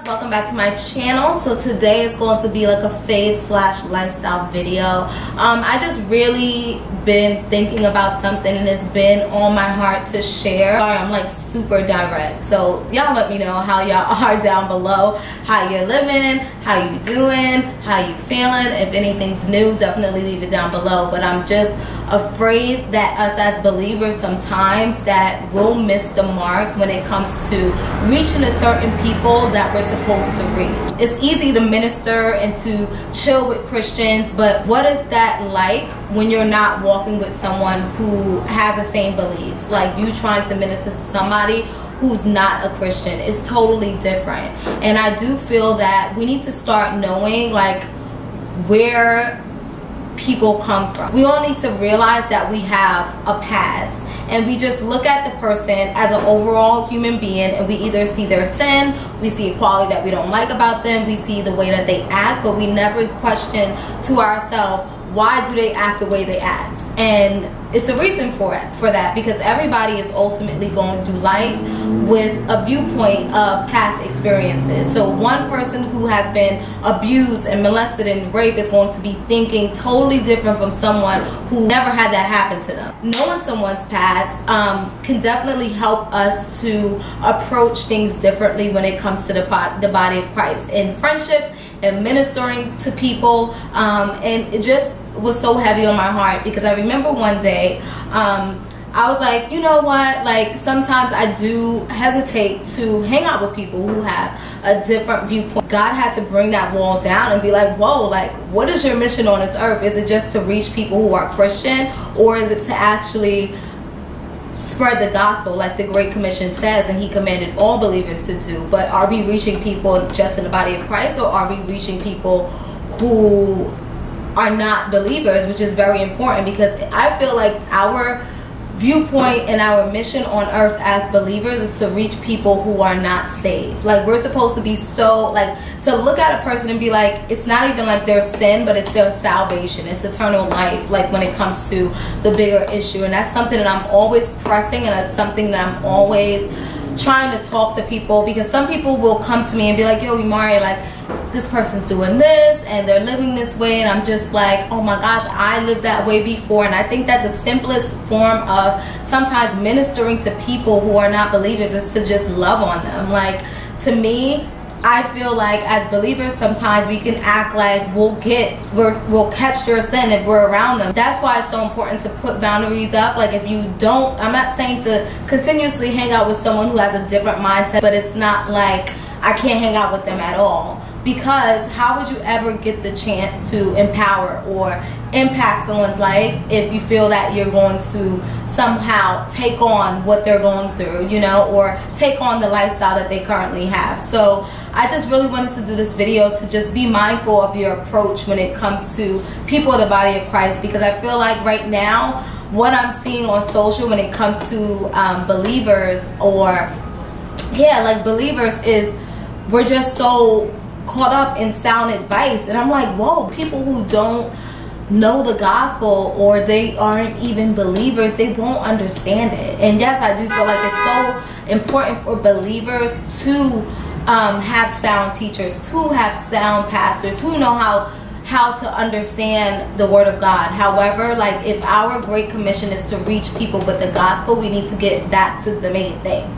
Loves, welcome back to my channel. So today is going to be like a fave slash lifestyle video. I just really been thinking about something and it's been on my heart to share. Sorry, I'm like super direct, so y'all let me know how y'all are down below, how you're living, how you doing, how you feeling. If anything's new, definitely leave it down below. But I'm just afraid that us as believers sometimes that we'll miss the mark when it comes to reaching a certain people that we're supposed to reach. It's easy to minister and to chill with Christians, but what is that like when you're not walking with someone who has the same beliefs? Like you trying to minister to somebody who's not a Christian. It's totally different. And I do feel that we need to start knowing like where people come from. We all need to realize that we have a past and we just look at the person as an overall human being, and we either see their sin, we see a quality that we don't like about them, we see the way that they act, but we never question to ourselves, why do they act the way they act? And it's a reason for it, for that, because everybody is ultimately going through life with a viewpoint of past experiences. So one person who has been abused and molested and raped is going to be thinking totally different from someone who never had that happen to them. Knowing someone's past can definitely help us to approach things differently when it comes to the body of Christ in friendships and ministering to people. And it just was so heavy on my heart because I remember one day I was like, you know what, like sometimes I do hesitate to hang out with people who have a different viewpoint. God had to bring that wall down and be like, whoa, like what is your mission on this earth? Is it just to reach people who are Christian, or is it to actually spread the gospel like the Great Commission says and he commanded all believers to do? But are we reaching people just in the body of Christ, or are we reaching people who are not believers, which is very important? Because I feel like our viewpoint and our mission on earth as believers is to reach people who are not saved. Like we're supposed to be so like to look at a person and be like, it's not even like their sin, but it's their salvation, it's eternal life, like when it comes to the bigger issue. And that's something that I'm always pressing, and it's something that I'm always trying to talk to people, because some people will come to me and be like, yo Imari, like this person's doing this and they're living this way, and I'm just like, oh my gosh, I lived that way before. And I think that the simplest form of sometimes ministering to people who are not believers is to just love on them. Like to me, I feel like as believers sometimes we can act like we'll catch their sin if we're around them. That's why it's so important to put boundaries up. Like if you don't, I'm not saying to continuously hang out with someone who has a different mindset, but it's not like I can't hang out with them at all. Because how would you ever get the chance to empower or impact someone's life if you feel that you're going to somehow take on what they're going through, you know, or take on the lifestyle that they currently have? So I just really wanted to do this video to just be mindful of your approach when it comes to people in the body of Christ, because I feel like right now what I'm seeing on social when it comes to believers, or yeah, like believers, is we're just so caught up in sound advice. And I'm like, whoa, people who don't know the gospel or they aren't even believers, they won't understand it. And yes, I do feel like it's so important for believers to have sound teachers, to have sound pastors who know how to understand the word of God. However, like if our Great Commission is to reach people with the gospel, we need to get back to the main thing.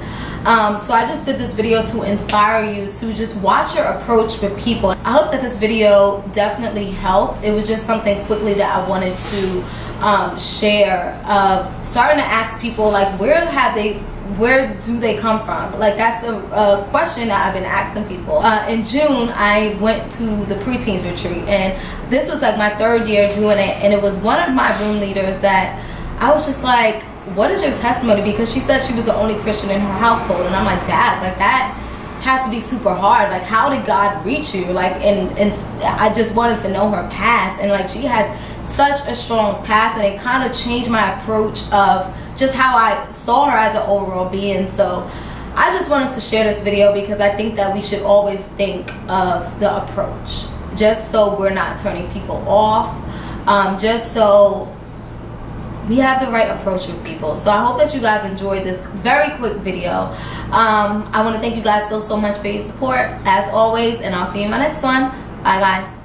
So I just did this video to inspire you to just watch your approach with people. I hope that this video definitely helped. It was just something quickly that I wanted to share. Starting to ask people like, where do they come from? Like that's a question that I've been asking people. In June, I went to the preteens retreat, and this was like my third year doing it. And it was one of my room leaders that I was just like, what is your testimony? Because she said she was the only Christian in her household, and I'm like, dad, like that has to be super hard. Like how did God reach you? Like and I just wanted to know her past, and like she had such a strong past, and it kind of changed my approach of just how I saw her as an overall being. So I just wanted to share this video because I think that we should always think of the approach, just so we're not turning people off, just so we have the right approach with people. So I hope that you guys enjoyed this very quick video. I want to thank you guys so much for your support as always, and I'll see you in my next one. Bye guys.